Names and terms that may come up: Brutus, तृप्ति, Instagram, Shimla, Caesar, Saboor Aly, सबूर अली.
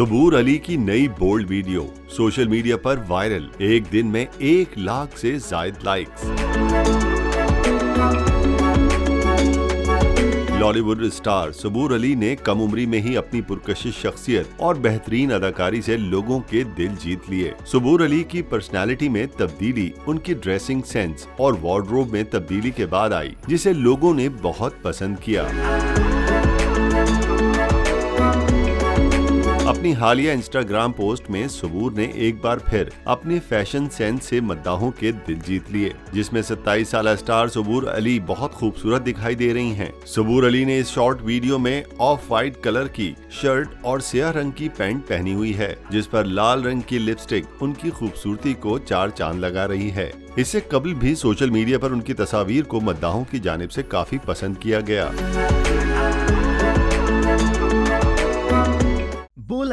सबूर अली की नई bold video social media पर वायरल, एक दिन में 1 लाख से जायद लाइक्स। बॉलीवुड स्टार सबूर अली ने कम उम्री में ही अपनी पुरकशिश शख्सियत और बेहतरीन अदाकारी से लोगों के दिल जीत लिए। सबूर अली की पर्सनालिटी में तब्दीली उनकी ड्रेसिंग सेंस और वार्डरोब में तब्दीली के बाद आई, जिसे लोगों ने बहुत पसंद किया। अपनी हालिया इंस्टाग्राम पोस्ट में सबूर ने एक बार फिर अपने फैशन सेंस से मद्दाहों के दिल जीत लिए, जिसमें 27 साल स्टार सबूर अली बहुत खूबसूरत दिखाई दे रही हैं। सबूर अली ने इस शॉर्ट वीडियो में ऑफ वाइट कलर की शर्ट और स्याह रंग की पैंट पहनी हुई है, जिस पर लाल रंग की लिपस्टिक उनकी खूबसूरती को 4 चांद लगा रही है। इससे कबल भी सोशल मीडिया पर उनकी तस्वीर को मद्दाहों की जानिब से काफी पसंद किया गया। बोल